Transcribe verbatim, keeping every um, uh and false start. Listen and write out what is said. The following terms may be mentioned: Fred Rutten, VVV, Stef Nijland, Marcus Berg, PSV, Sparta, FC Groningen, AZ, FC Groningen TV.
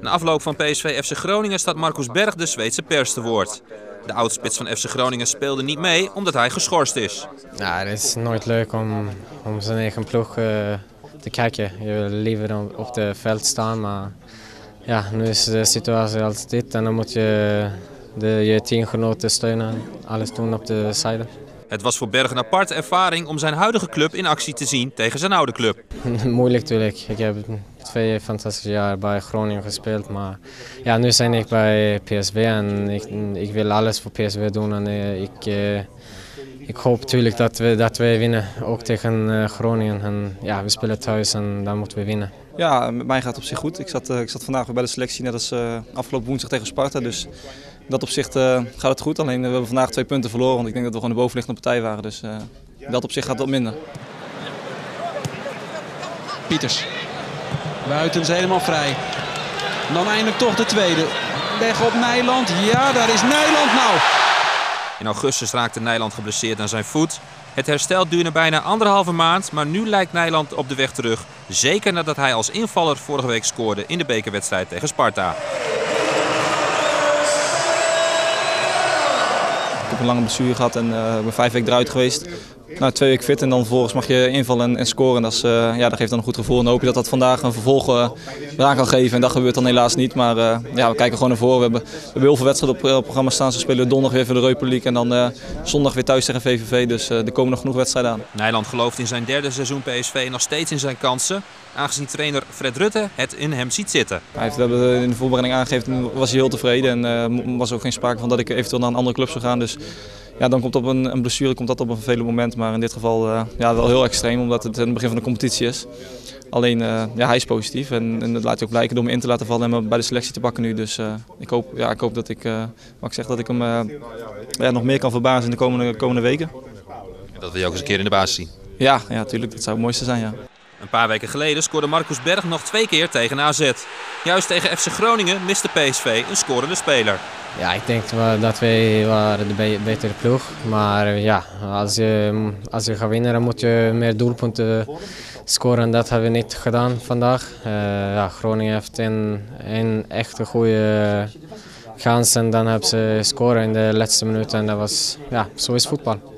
Na afloop van P S V F C Groningen staat Marcus Berg de Zweedse pers te woord. De oudspits van F C Groningen speelde niet mee omdat hij geschorst is. Ja, het is nooit leuk om, om zijn eigen ploeg uh, te kijken. Je wil liever op het veld staan, maar ja, nu is de situatie als dit en dan moet je de, je teamgenoten steunen en alles doen op de zijde. Het was voor Berg een aparte ervaring om zijn huidige club in actie te zien tegen zijn oude club. Moeilijk natuurlijk. Ik heb twee fantastische jaar bij Groningen gespeeld. Maar ja, nu ben ik bij P S V en ik, ik wil alles voor P S V doen. En ik, ik hoop natuurlijk dat we, dat we winnen, ook tegen Groningen. En ja, we spelen thuis en dan moeten we winnen. Ja, met mij gaat het op zich goed. Ik zat, ik zat vandaag weer bij de selectie, net als uh, afgelopen woensdag tegen Sparta. Dus in dat opzicht uh, gaat het goed. Alleen uh, we hebben vandaag twee punten verloren, want ik denk dat we gewoon de bovenliggende partij waren. Dus uh, in dat opzicht gaat het wat minder. Pieters. Buitens helemaal vrij. En dan eindelijk toch de tweede. Weg op Nijland. Ja, daar is Nijland nou. In augustus raakte Nijland geblesseerd aan zijn voet. Het herstel duurde bijna anderhalve maand, maar nu lijkt Nijland op de weg terug. Zeker nadat hij als invaller vorige week scoorde in de bekerwedstrijd tegen Sparta. Ik heb een lange blessure gehad en uh, ben vijf weken eruit geweest. Nou, twee weken fit en dan vervolgens mag je invallen en, en scoren. En dat, is, uh, ja, dat geeft dan een goed gevoel en hoop je dat dat vandaag een vervolg uh, eraan kan geven. En dat gebeurt dan helaas niet, maar uh, ja, we kijken gewoon naar voren. We hebben, we hebben heel veel wedstrijden op het uh, programma staan. Ze spelen donderdag weer voor de Republiek en dan uh, zondag weer thuis tegen V V V. Dus uh, er komen nog genoeg wedstrijden aan. Nijland gelooft in zijn derde seizoen P S V nog steeds in zijn kansen. Aangezien trainer Fred Rutten het in hem ziet zitten. Hij heeft, we hebben in de voorbereiding aangegeven, was hij heel tevreden. En uh, was ook geen sprake van dat ik eventueel naar een andere club zou gaan. Dus ja, dan komt op een, een blessure komt dat op een vervelend moment. Maar in dit geval uh, ja, wel heel extreem, omdat het het begin van de competitie is. Alleen, uh, ja, hij is positief. En, en dat laat hij ook blijken door me in te laten vallen en me bij de selectie te pakken nu. Dus uh, ik, hoop, ja, ik hoop dat ik, uh, wat ik zeg, dat ik hem uh, ja, nog meer kan verbazen in de komende, komende weken. En dat wil je ook eens een keer in de basis zien? Ja, ja, tuurlijk. Dat zou het mooiste zijn, ja. Een paar weken geleden scoorde Marcus Berg nog twee keer tegen A Z. Juist tegen F C Groningen miste P S V een scorende speler. Ja, ik denk dat wij waren de betere ploeg waren. Maar ja, als je, als je gaat winnen, dan moet je meer doelpunten scoren. Dat hebben we niet gedaan vandaag. Uh, ja, Groningen heeft een, een echt goede kans en dan hebben ze scoren in de laatste minuut. En dat was, ja, zo is voetbal.